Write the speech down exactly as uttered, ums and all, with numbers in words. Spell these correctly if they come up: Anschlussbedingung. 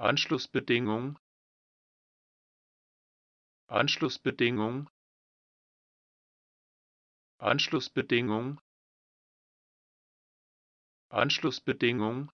Anschlussbedingung, Anschlussbedingung, Anschlussbedingung, Anschlussbedingung,